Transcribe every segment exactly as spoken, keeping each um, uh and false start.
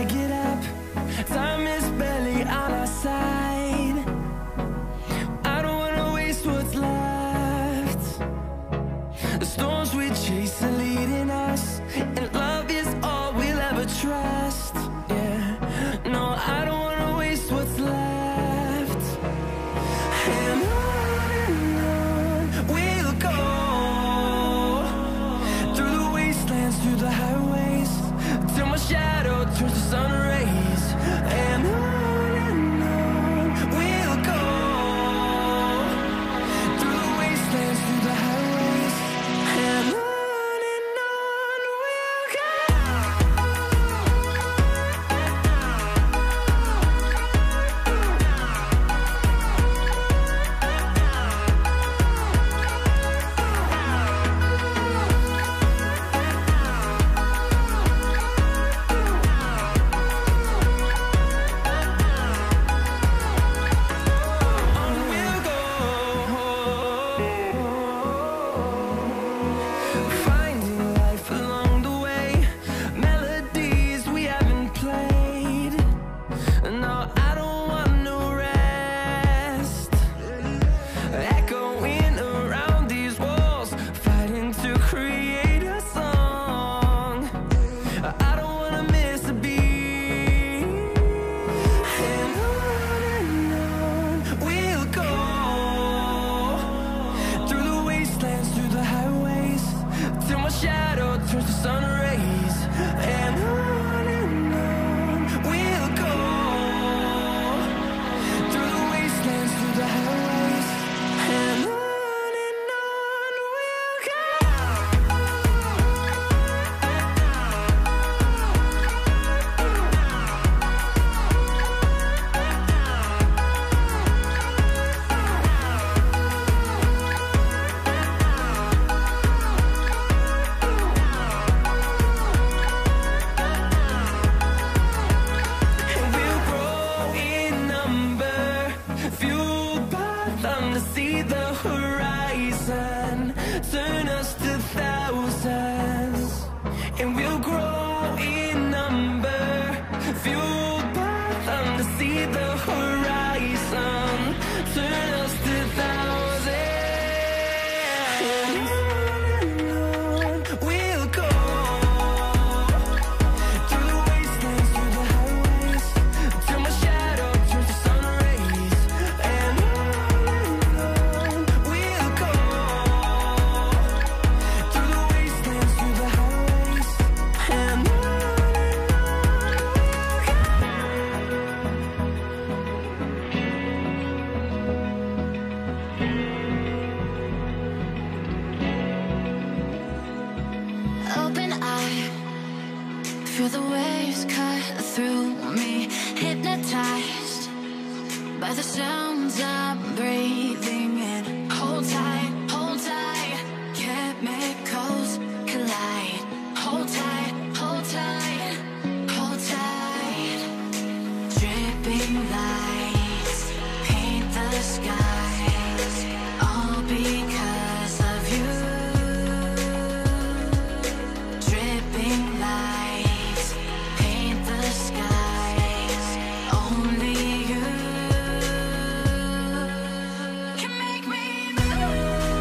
I get up, time is barely on our side. I don't wanna waste what's left. The storms we chase are leading us, and love is all we'll ever trust. Yeah, no, I don't wanna waste what's left. And on and on we'll go, through the wastelands, through the highways, till my shadow turns to sun rays. And on and on we'll go, through the wastelands, through the highways, and on and on we'll go. Finding life along the way, melodies we haven't played. No, I don't want no rest. Echoing around these walls, fighting to create a song. I don't wanna miss a beat. And on and on we'll go, through the wastelands, through the highways, till my shadow turns to sun rays. And on and on we'll go, through the wastelands, through the highways, and on and on we'll go. And we'll grow in number, fueled by them to see the horizon, turn us to thousands. And we'll grow in number, fueled by them to see the horizon, turn us to thousands. And on and on we'll go, through the wastelands, through the highways, till my shadow turns to sun rays. And on and on we'll go, through the wastelands, through the highways, and on and on we'll go. Open eye, feel the waves cut through me. Hypnotized by the sounds I'm breathing in. Hold tight, hold tight, chemicals collide. Hold tight, hold tight, hold tight. Dripping lights paint the skies, all because of you. Dripping lights paint the skies, only you can make me move.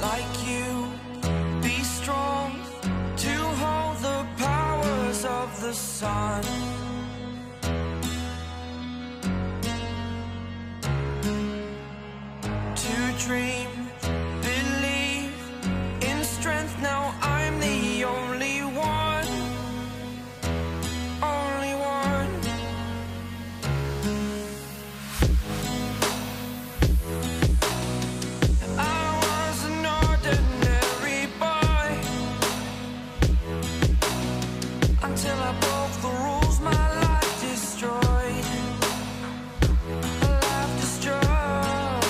like you. Be strong to hold the powers of the sun. To dream, believe in strength. Now I'm the only one, only one. I was an ordinary boy until I broke the rules. My life destroyed. My life destroyed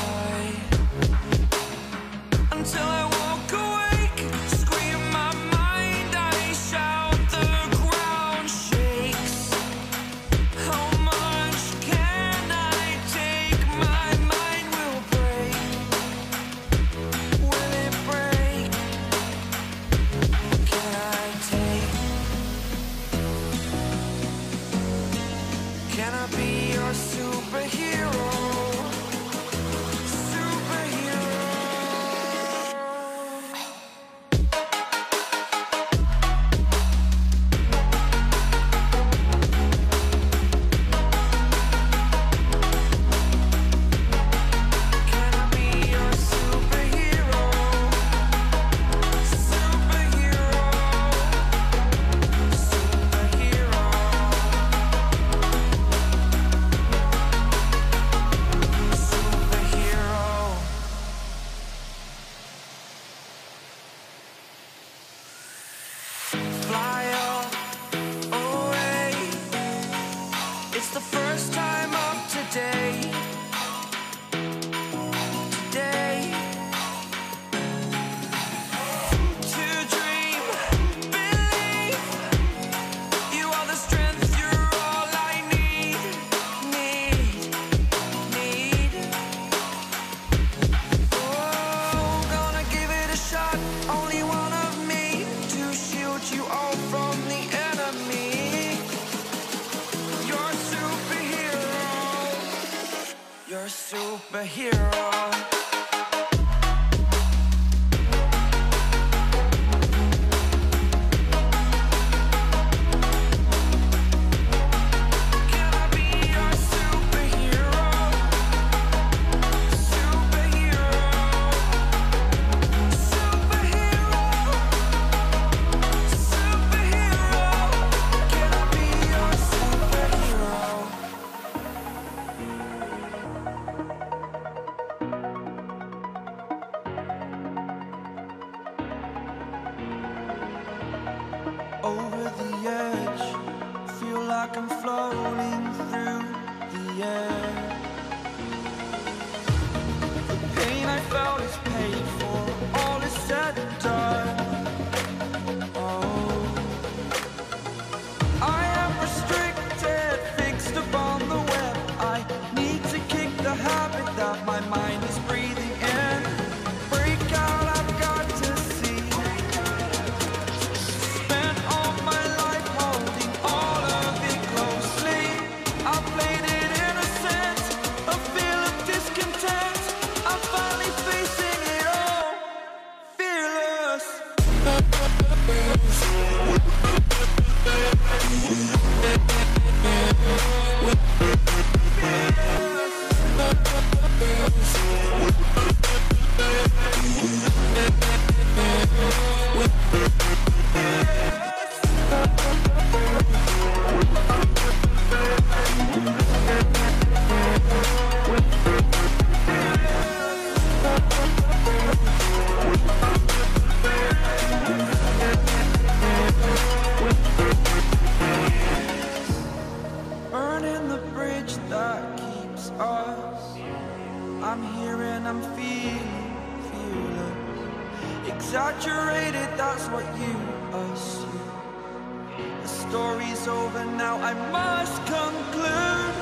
until I woke awake, scream my mind. I shout, the ground shakes. How much can I take? My mind will break. Will it break? Can I take? Can I be your superhero? It's the first time of today. Today. To dream, believe. You are the strength, you're all I need. Need, need. Oh, gonna give it a shot. Only one of me to shield you all from the enemy. You're a superhero. Over the edge, feel like I'm floating through the air. The pain I felt is paid for, all is said and done. Oh, I am restricted, fixed upon the web. I need to kick the habit that my mind is breathing in. Break out, I've got to see. I'm here and I'm feeling, feeling exaggerated, that's what you assume. The story's over now, I must conclude.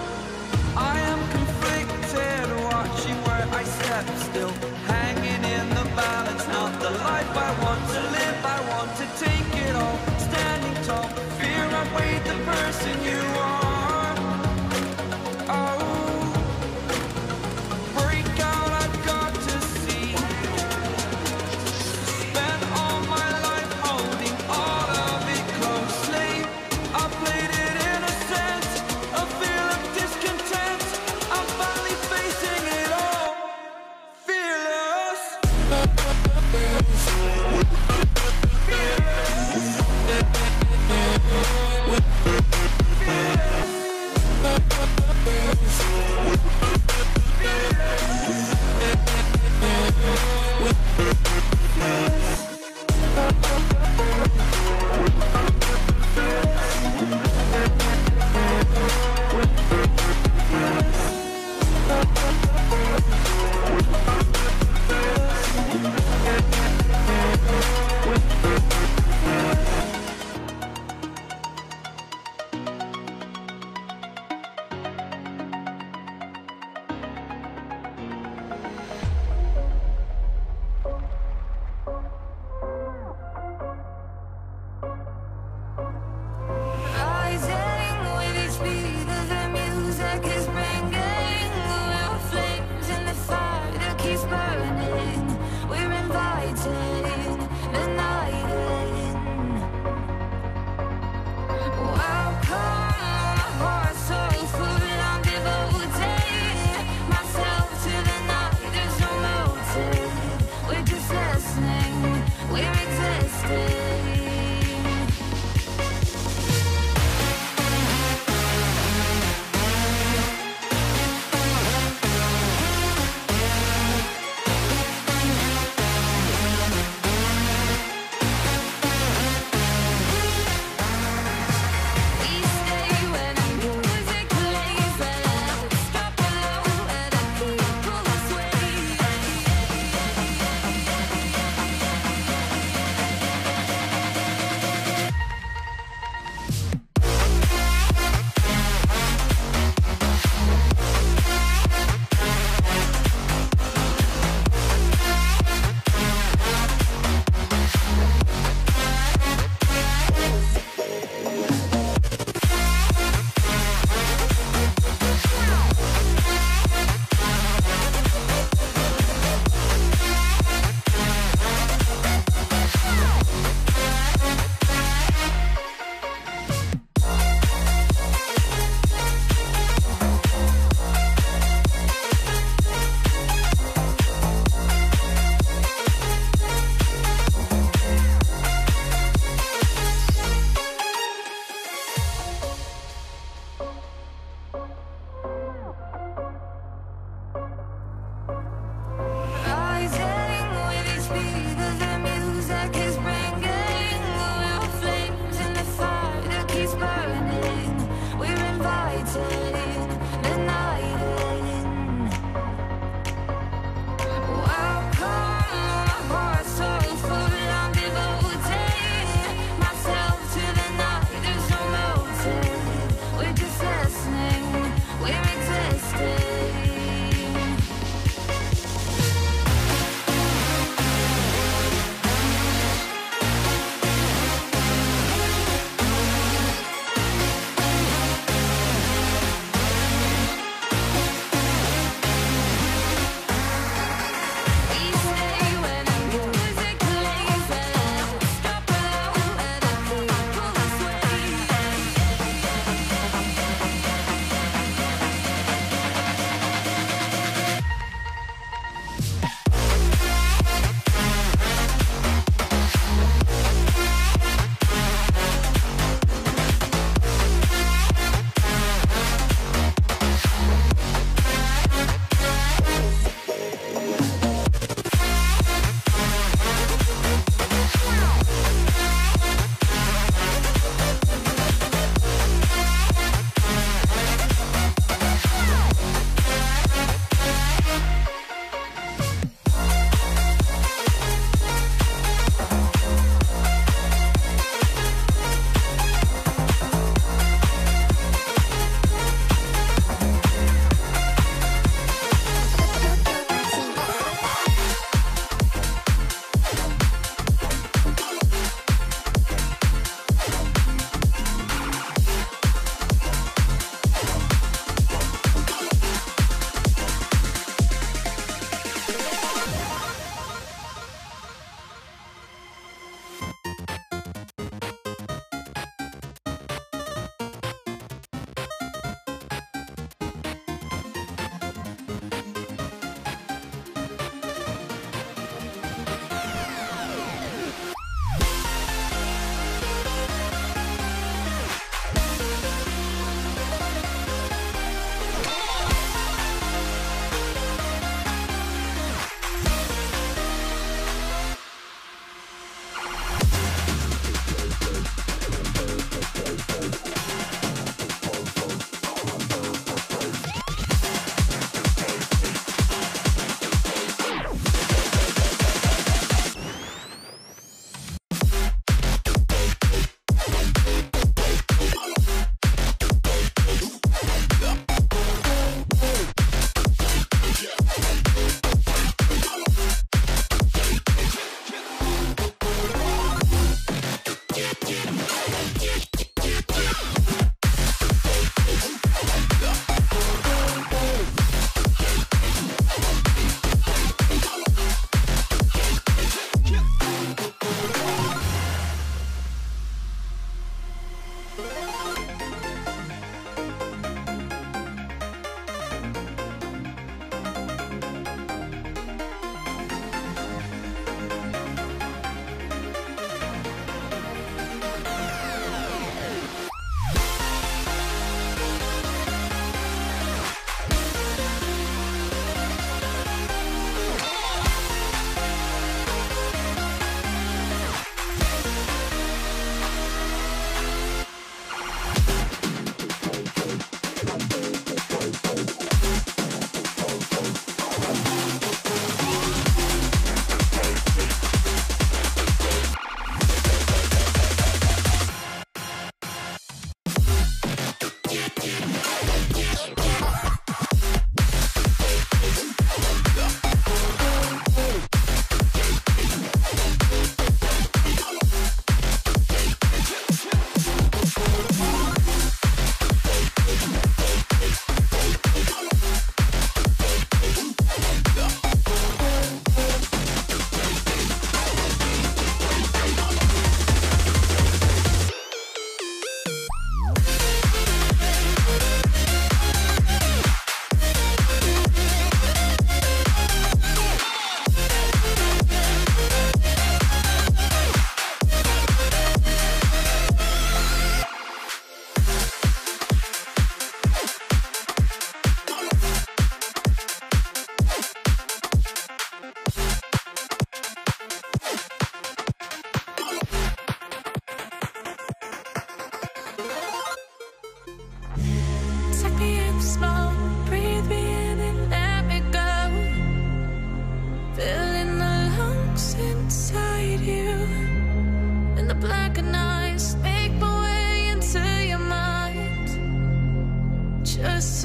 I am conflicted, watching where I step still, hanging in the balance, not the life I want to live. I want to take it all, standing tall, fear outweighed the person you are.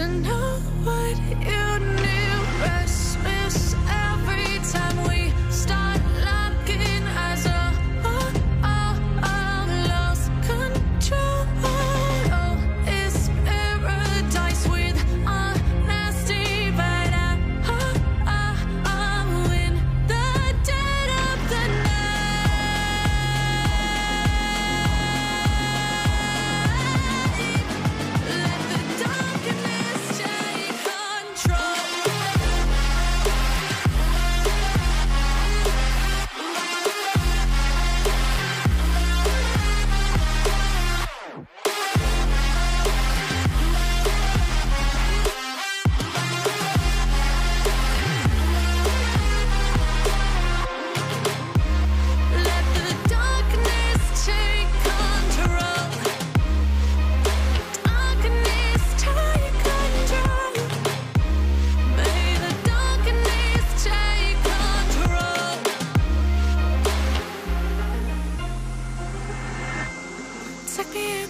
to know what you knew. Restless every time we start locking eyes. Oh, oh, oh, oh, lost control. Oh, it's paradise with honesty, but I, oh, oh, I'm in the dead of the night. Let the darkness take control. Let the darkness take control. Darkness take control. May the darkness take control. Take me in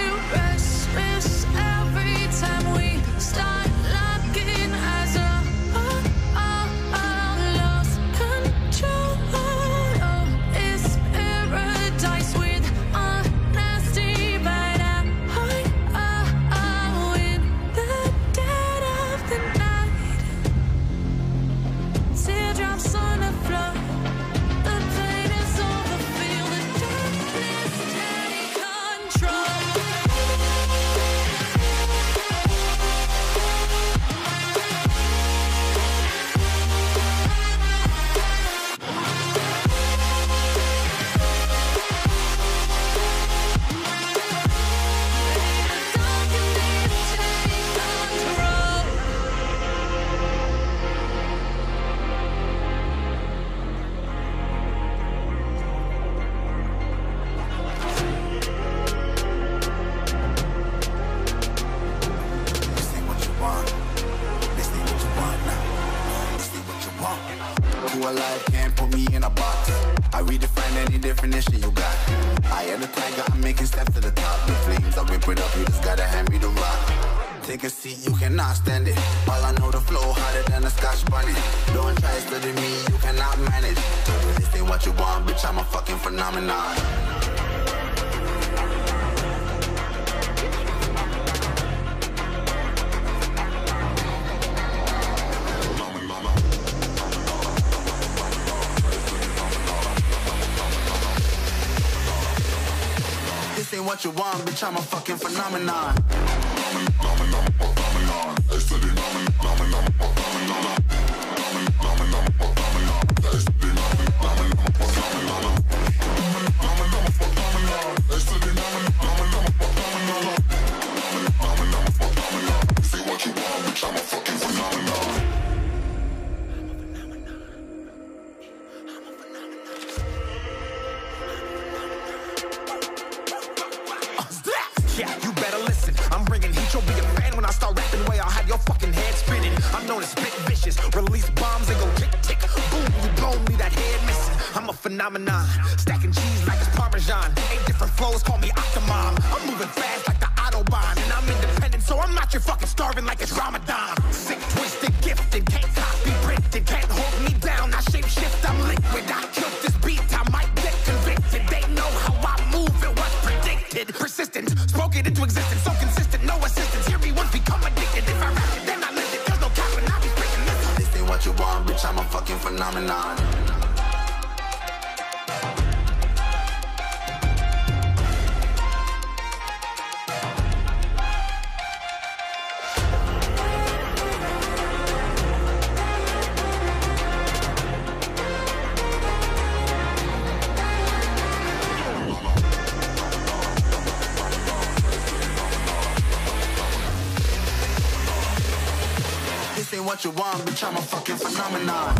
Restless every time we start locking eyes. Oh, oh, oh, oh, lost control. Oh, it's paradise with honesty, but I, oh, oh, oh, in the dead of the night. Teardrops on the floor, the pain is over. Feel the darkness take control. Who alive can't put me in a box. I redefine any definition you got. I am the tiger, I'm making steps to the top. The flames, I whip it up, you just gotta hand me the rock. Take a seat, you cannot stand it. All I know, the flow harder than a scotch bunny. Don't try studying me, you cannot manage. This ain't what you want, bitch, I'm a fucking phenomenon. This ain't what you want, bitch, I'm a fucking phenomenon. Yeah, you better listen. I'm bringing heat, you'll be a fan when I start rapping. Way I'll have your fucking head spinning. I'm known as spit vicious, release bombs and go tick tick. Boom, you blow me that head missing. I'm a phenomenon, stacking cheese like it's Parmesan. Eight different flows, call me Octomom. I'm moving fast like the Autobahn, and I'm independent, so I'm not your fucking starving like it's Ramadan. Sick, twisted, gifted, can't copy, printed, can't hold me down. I shape shift, I'm liquid. I killed this beat, I might get convicted. They know how I move, it was predicted. Persistent. Get into existence, so consistent, no assistance. Hear me once, become addicted. If I rap it, then I live it. There's no cap and I be breaking this. This ain't what you want, bitch, I'm a fucking phenomenon. This ain't what you want, bitch, I'm a fucking phenomenon.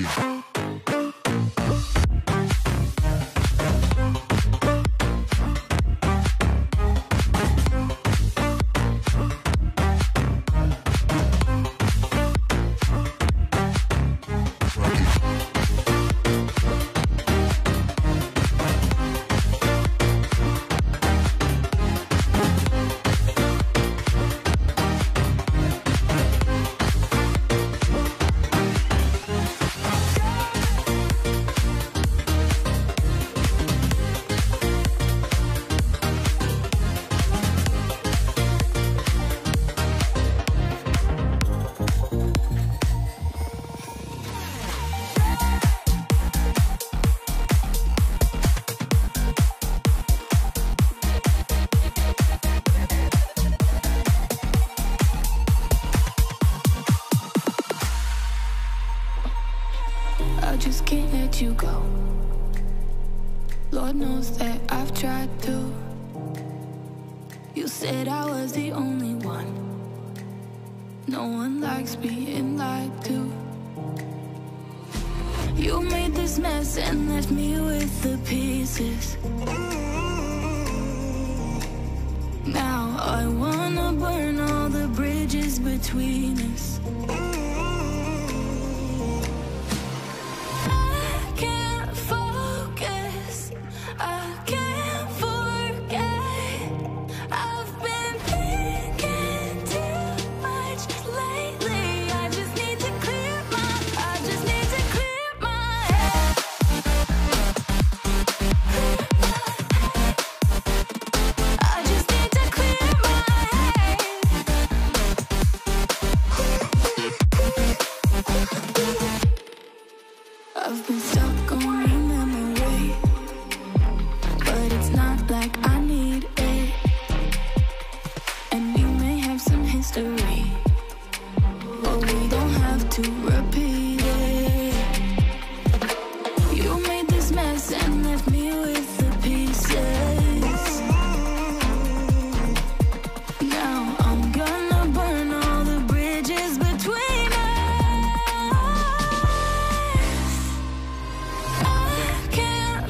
Funky. I just can't let you go. Lord knows that I've tried to. You said I was the only one. No one likes being lied to. You made this mess and left me with the pieces. Now I wanna burn all the bridges between us. I've been stuck on your memory, but it's not like I need it. And we may have some history, but we don't have to repeat it. You made this mess and left me with the pieces. Now I'm gonna burn all the bridges between us. Can't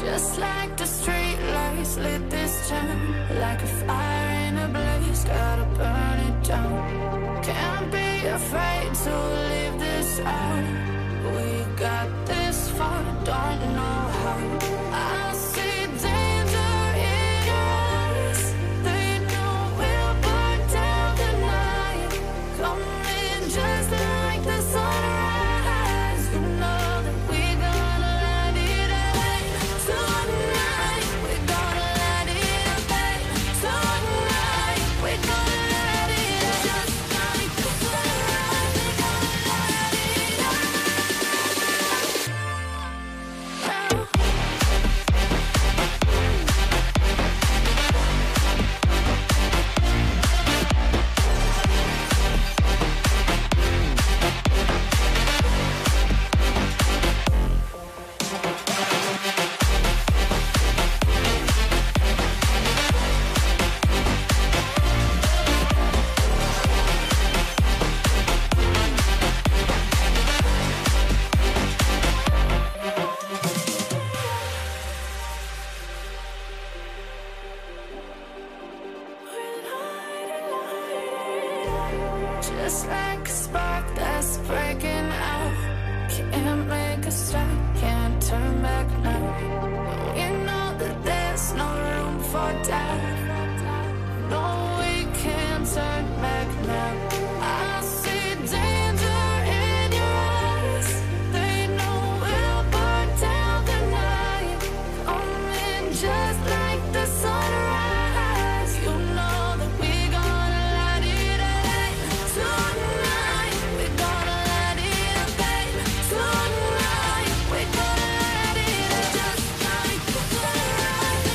Just like the street lights lit this town, like a fire in a blaze, gotta burn it down. Can't be afraid to leave this out. We got this far, don't know how. I see danger in us. They know we'll burn down the night. Come in just like the sunrise. You know that we're gonna light it up tonight. We're gonna light it up tonight. We're gonna light it up just like the sunrise. We're gonna light it up now. Just like a spark that's breaking out, can't make a stop, can't turn back now. You know that there's no room for doubt. No, we can't turn back now. I see danger in your eyes. They know we'll burn down the night. Come in just like the sunrise. You know that we're gonna light it up tonight. We're gonna light it up, babe. Tonight we're gonna light it up just like the sunrise. We're gonna light it up now.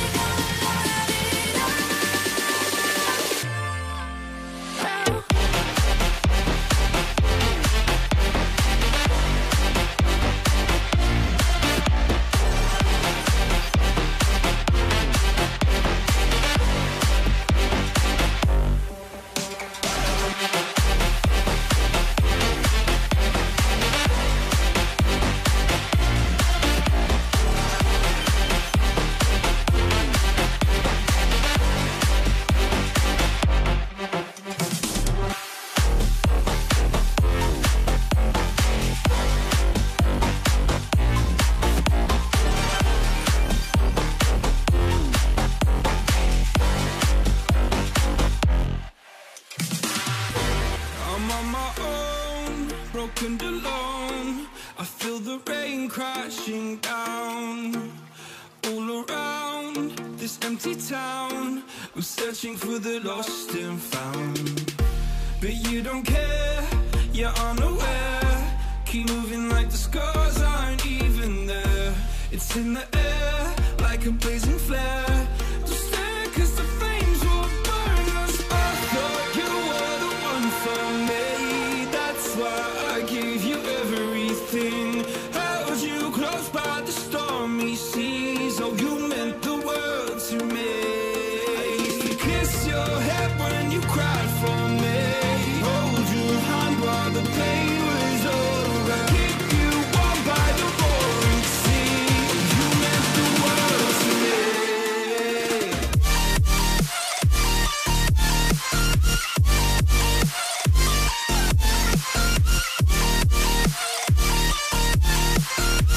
Broken alone, I feel the rain crashing down all around this empty town. I'm searching for the lost and found, but you don't care, you're unaware. Keep moving like the scars aren't even there. It's in the air like a blazing flare. Just stare, 'cause the flames will burn us. I thought you were the one for me, that's why give you everything. Held you close by the stormy seas. Oh, you meant the world to me. I used to kiss your head when you cried for me. Hold your hand while the pain was over. Keep you warm by the roaring sea. You meant the world to me.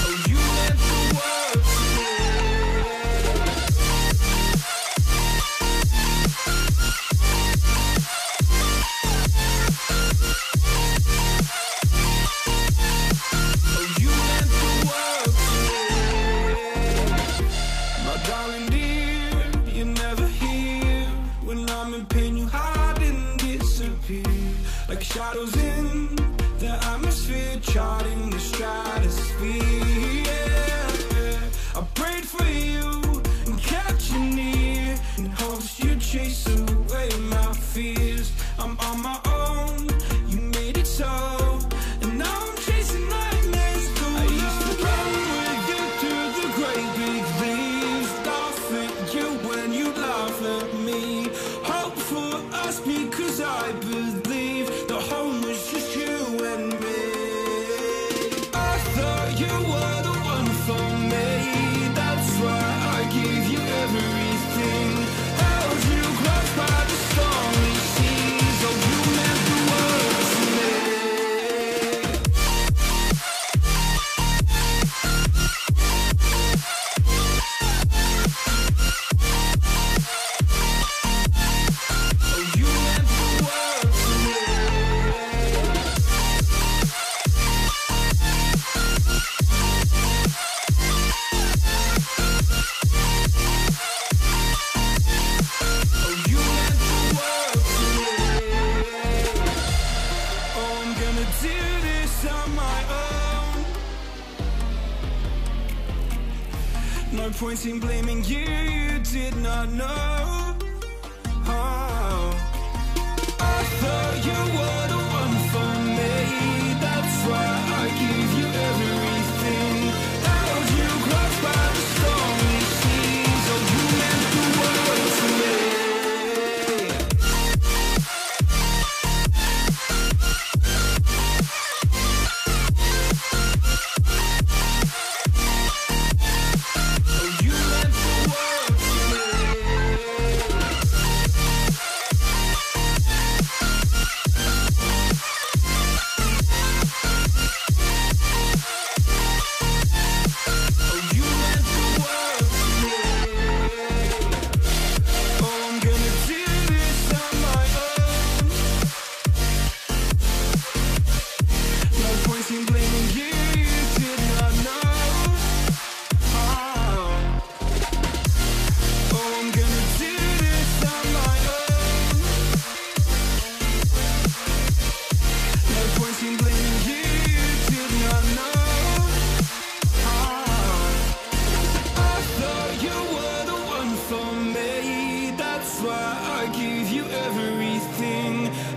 Oh, you meant the world to me. no point in blaming you, you did not know. Oh, I thought you were the one for me, that's why I give you everything. Held you close by the stormy seas, oh, you meant the world to me. Oh, you meant the world to me. Oh, you meant the world to me. Oh, I'm gonna do this on my own. No point in blaming you, you did not know. Oh, oh, I'm gonna do this on my own. No point in blaming you, you did not know. Oh, I thought you were the one for me, that's why I give you everything.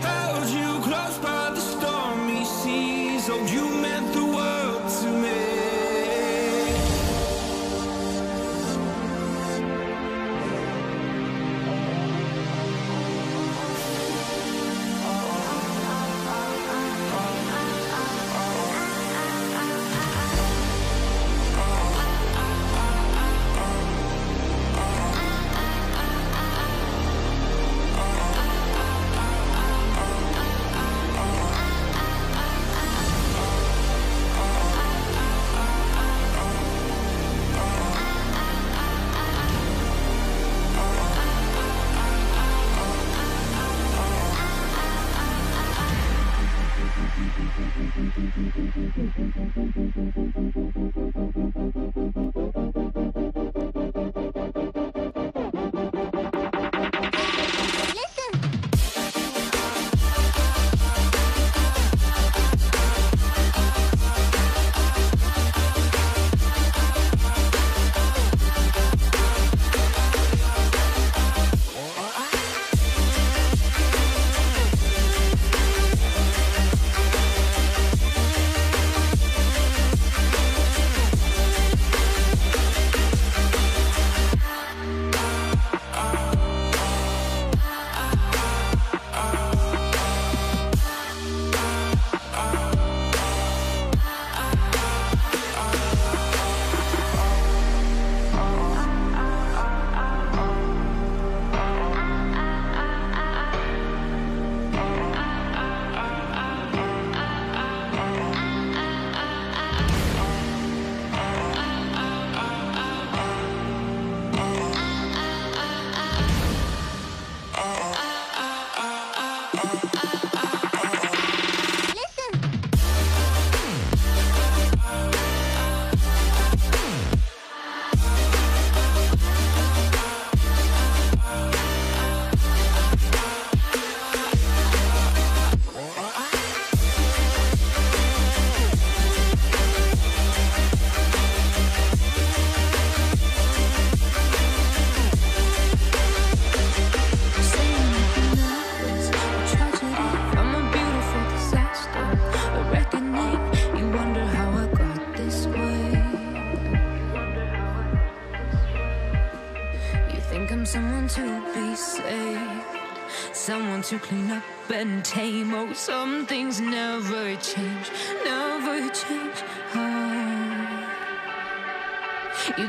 Held you close by the stormy seas, oh, you meant the world to me. Someone to clean up and tame. Oh, some things never change, never change. Oh. You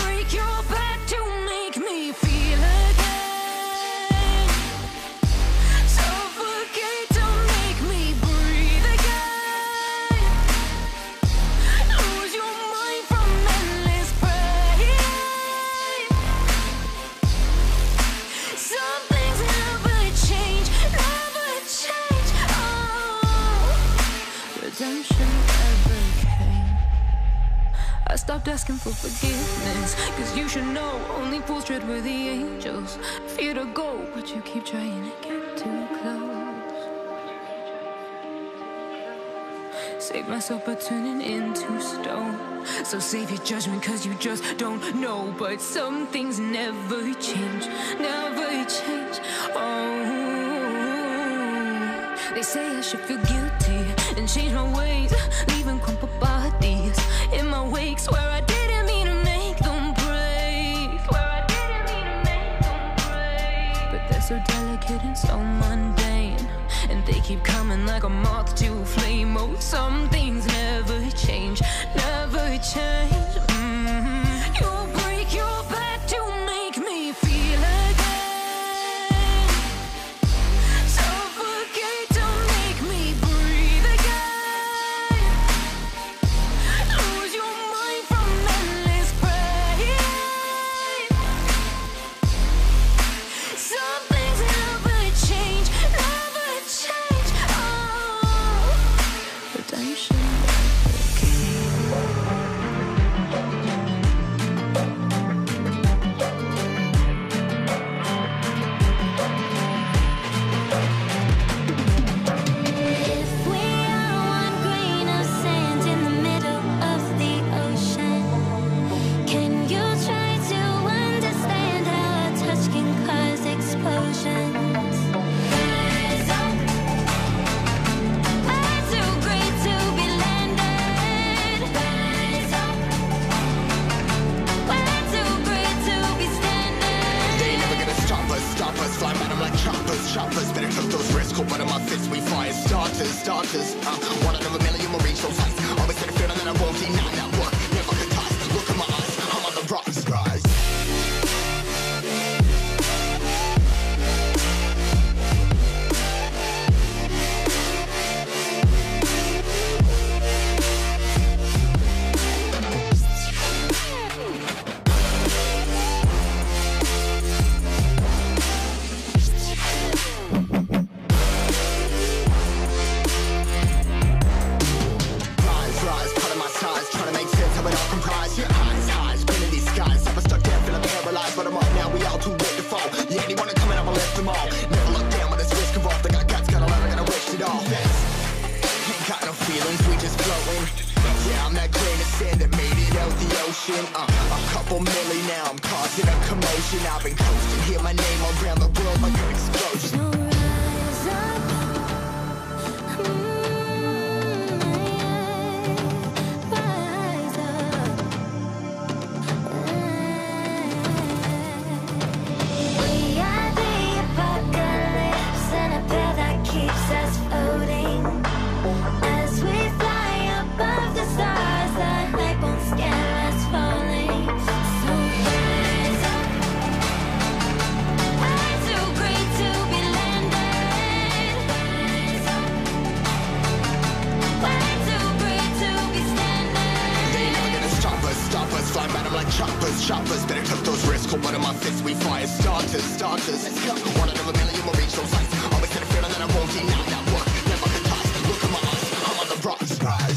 break your back to make me feel again. Suffocate to make me breathe again. Lose your mind from endless praying. Some things never change, never change. Oh. Stopped asking for forgiveness, cause you should know only fools tread with the angels. Fear to go, but you keep trying to get too close. Save myself by turning into stone. So save your judgment, cause you just don't know. But some things never change, never change. Oh, they say I should feel guilty and change my ways, leaving crumpled bodies in my wakes where I didn't mean to make them break, where I didn't mean to make them break. But they're so delicate and so mundane, and they keep coming like a moth to a flame. Oh, some things never change, never change. Mm-hmm. You break your back to make me feel again, suffocate to make me breathe again, lose your mind from endless praying. Some things never change, never change. Oh, redemption. Shoppers, better cook those risks, go butter my fists, we fire starters, starters. Uh, one out of a million will reach those heights. Always had a feeling that I won't deny that work. Never could toss, look in my eyes, I'm on the rocks, guys. Uh, a couple million now, I'm causing a commotion. I've been coasting, hear my name all around the world like an explosion. You'll rise up, mm, yeah. Rise up, yeah. We are the apocalypse, and a pill that keeps us floating. As we fly above the stars, the night won't scare us. Choppers, choppers, better cook those risks. Hold one of my fists, we fire starters, starters. Let's go. One out of a million will reach those heights. Always had a feeling that I won't deny that work. Never could toss, look in my eyes, I'm on the rocks, guys.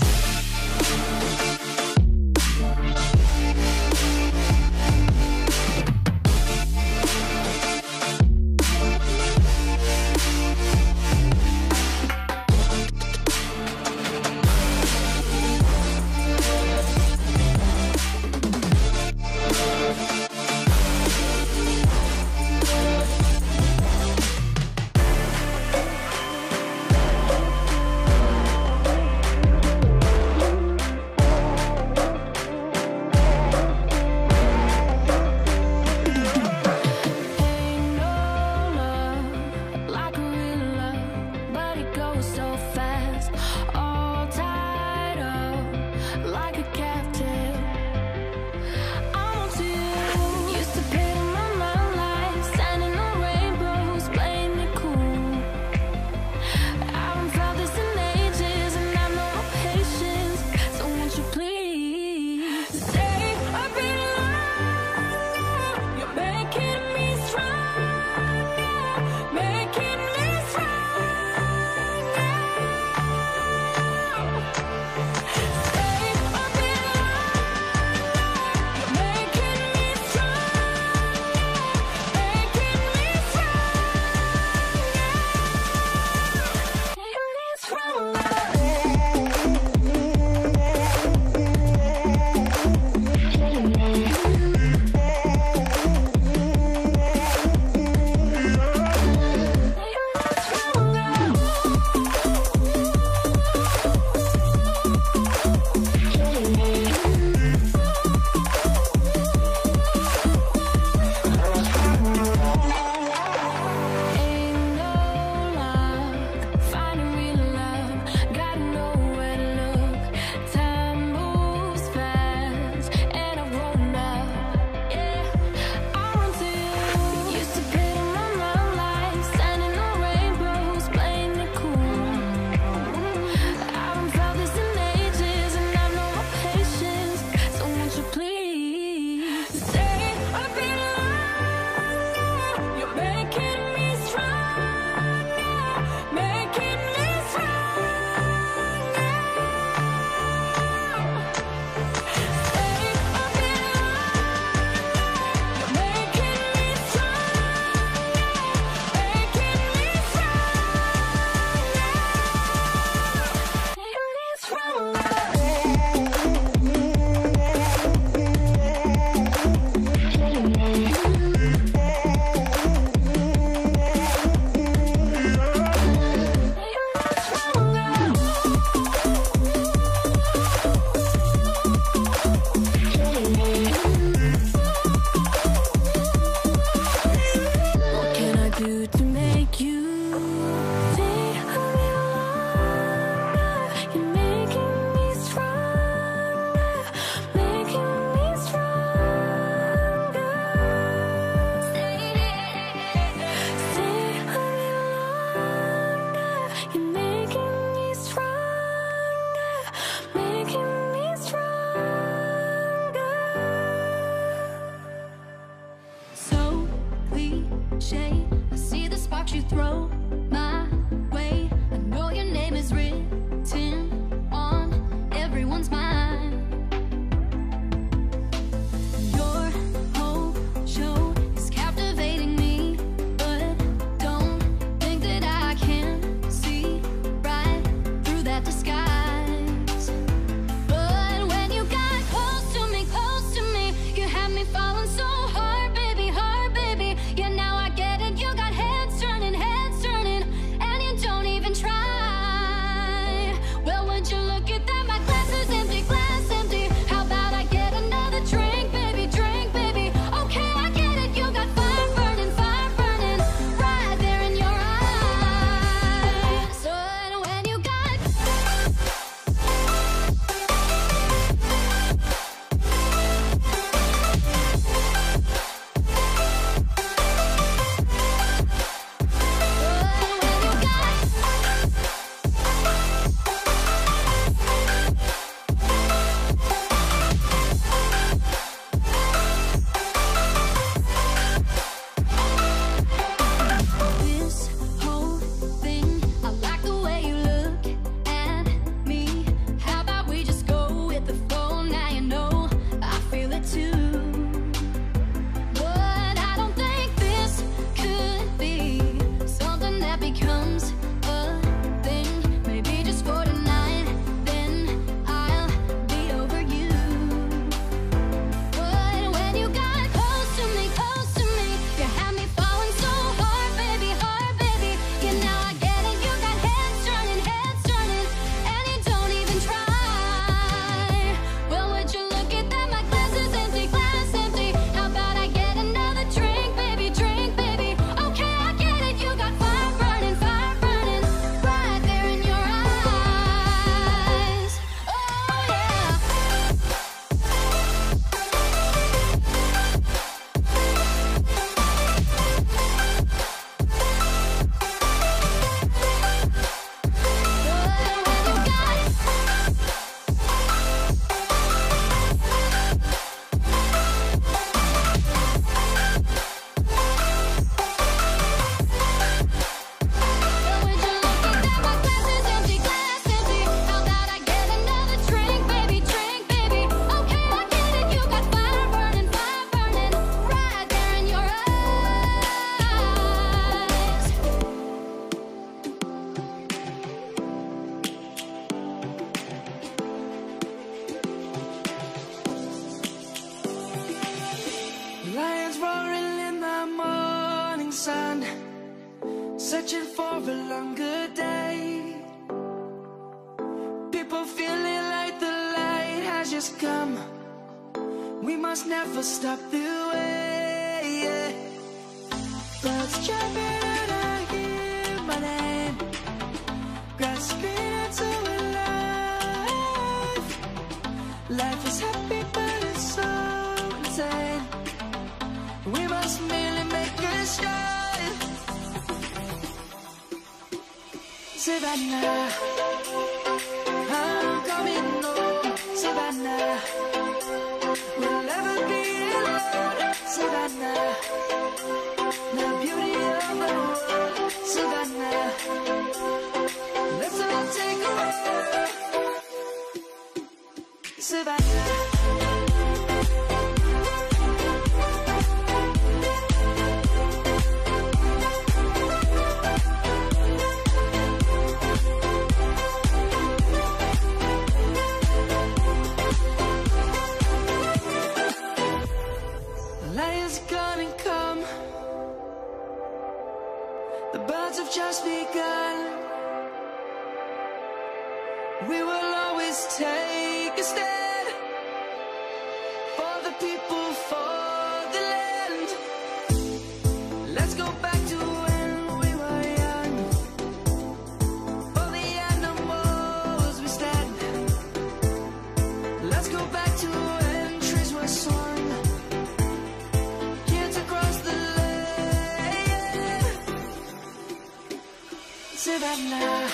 Savannah,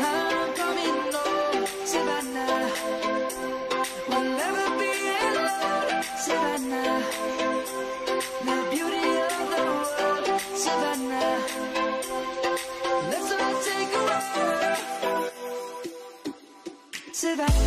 I'm coming home, Savannah. We'll never be alone, Savannah. The beauty of the world, Savannah. Let's all take a walk, Savannah.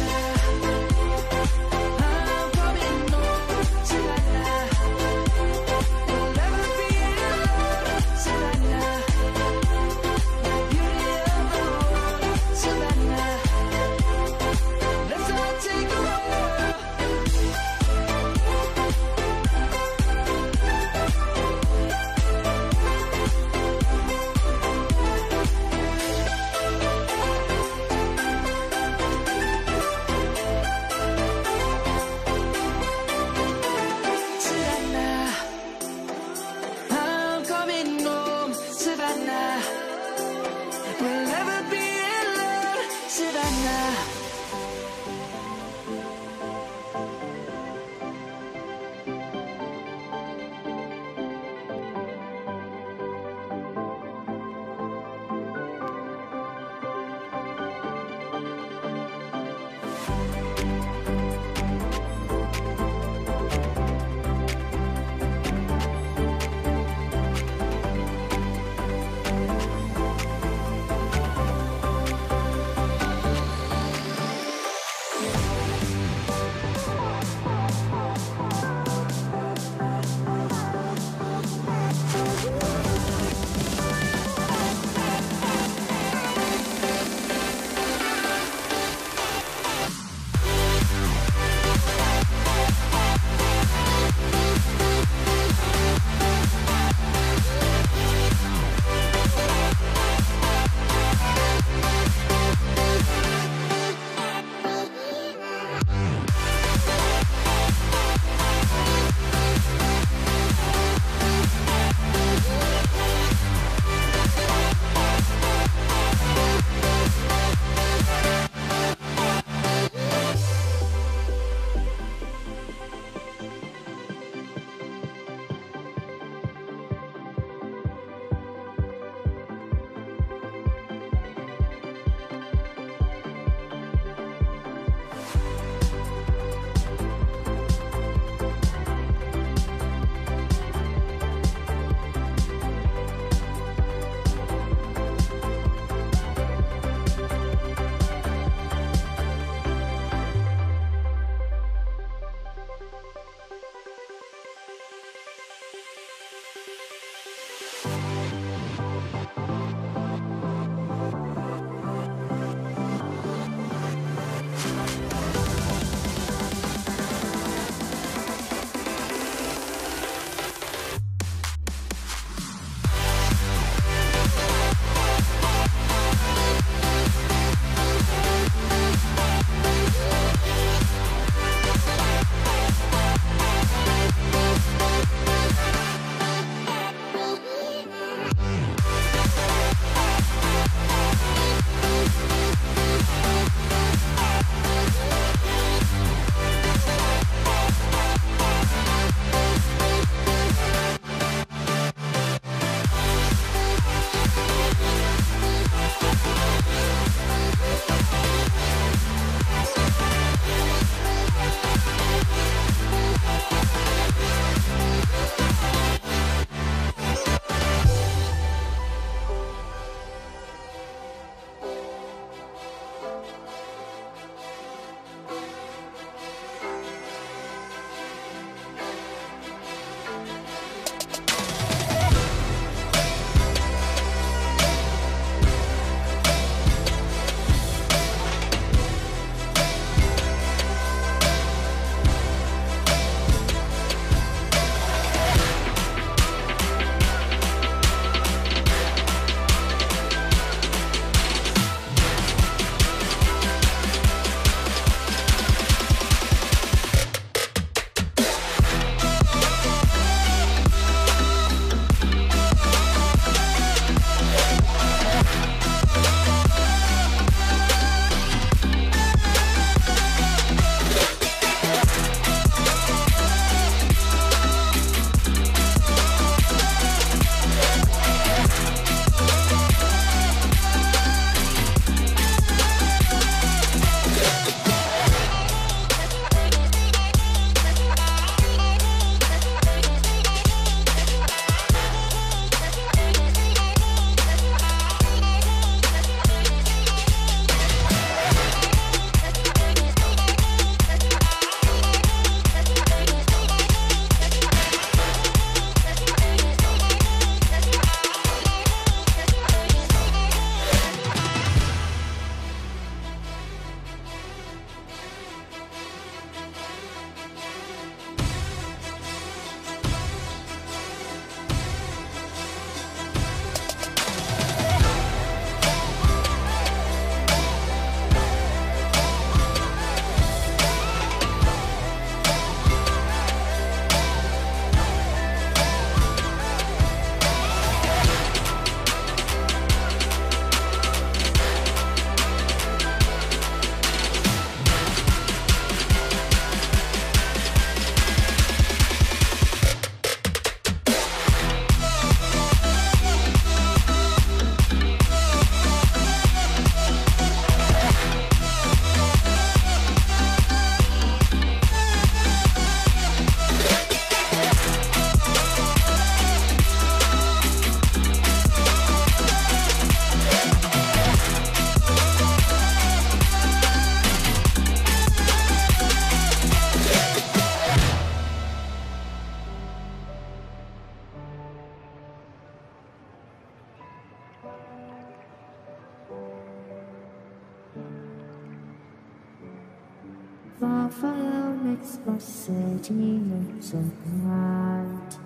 Makes my sentiments of mind.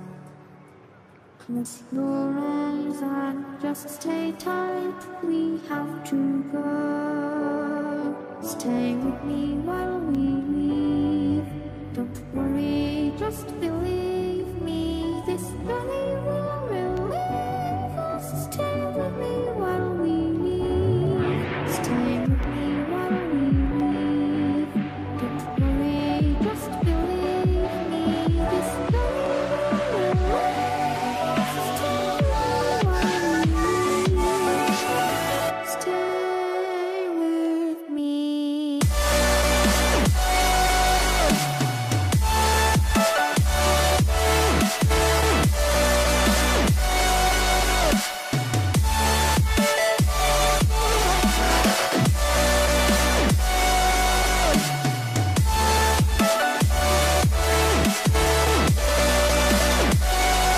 Close your eyes and just stay tight. We have to go. Stay with me while we leave. Don't worry, just believe me. This journey will relieve us. Stay with me while we leave. Stay with me while we leave. Don't worry, just believe me. This journey will relieve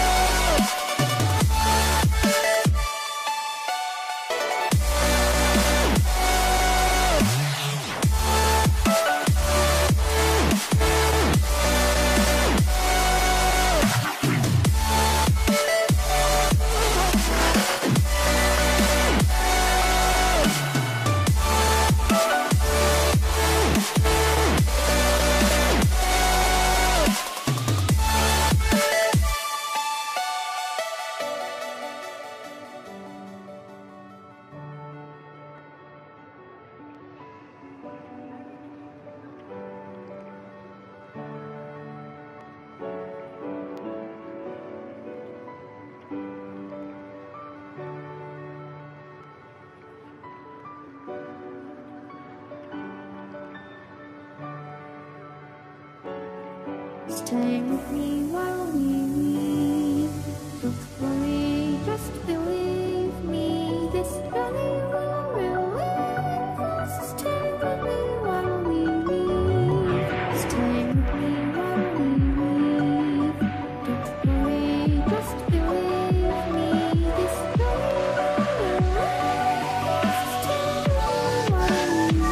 us. Stay with me while we leave. Stay with me. Stay with me while we leave. Don't worry, just believe me. This journey will relieve us. Stay with me while we leave. Stay with me while we leave. Don't worry, just believe me. This journey will relieve us. Stay with me while we leave. Stay with me. Living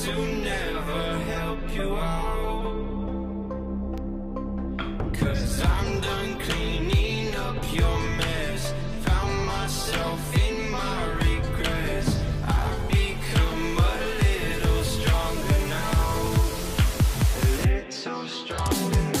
to never help you out, 'cause I'm done cleaning up your mess. Found myself in my regrets. I've become a little stronger now, a little stronger now.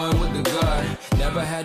Going with the gut, never had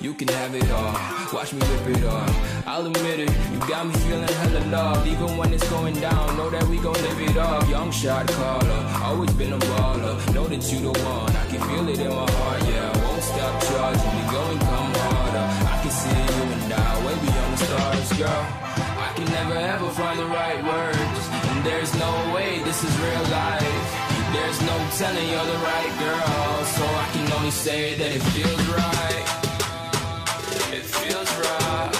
You can have it all, watch me rip it off. I'll admit it, you got me feeling hella loved. Even when it's going down, know that we gon' live it up. Young shot caller, always been a baller. Know that you the one, I can feel it in my heart. Yeah, I won't stop charging, we go and come harder. I can see you and I, way beyond the stars, girl. I can never ever find the right words, and there's no way this is real life. There's no telling you're the right girl, so I can only say that it feels right. It feels right.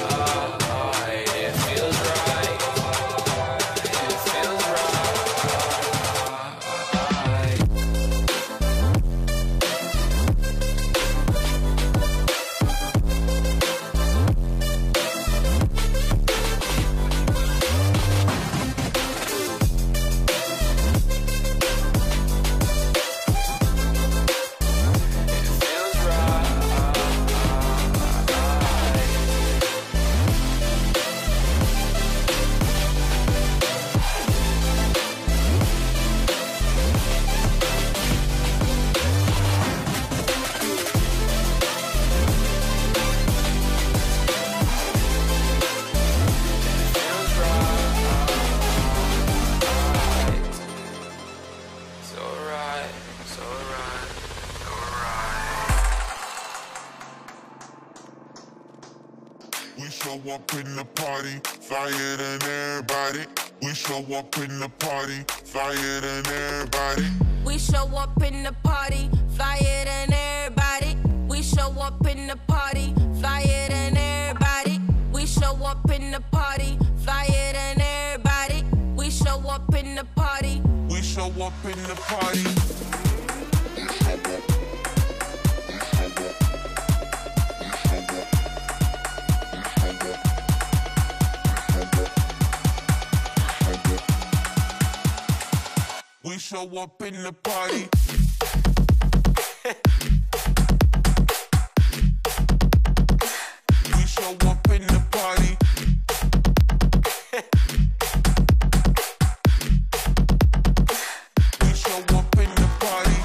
We show up in the party, flyer than everybody. We show up in the party, flyer than everybody. We show up in the party, flyer than everybody. We show up in the party, flyer than everybody. We show up in the party, flyer than everybody. We show up in the party. We show up in the party. We show up. We show up. We show up in the party. We show up in the party. We show up in the party.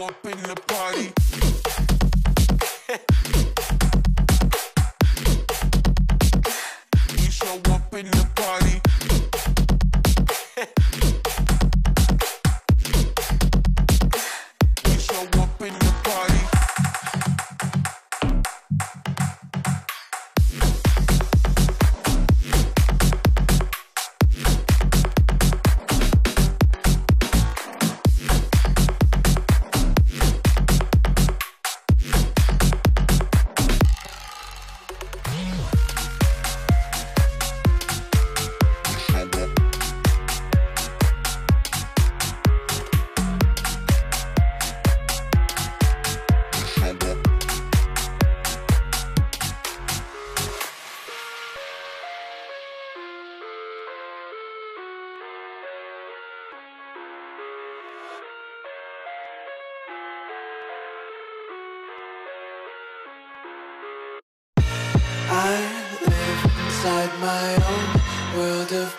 up in the party. We show up in the party. We show up in the party. I live inside my own world of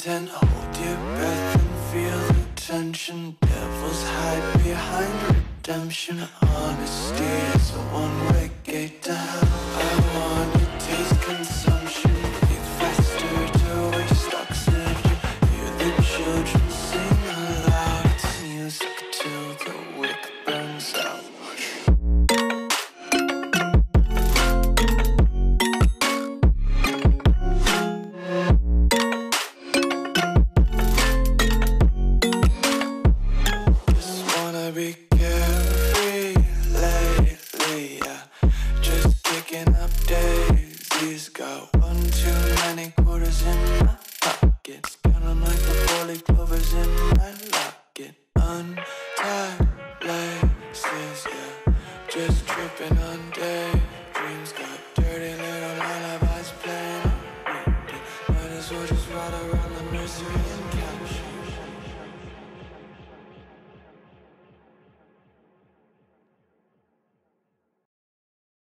And hold your breath and feel the tension. Devils hide behind redemption. Honesty is a one-way gate to hell. I want to taste consumption. Breathe faster to waste oxygen. Hear the children sing aloud. It's music till the wick burns out. Quarters in my pockets, count 'em like the four-leaf clovers in my locket. Un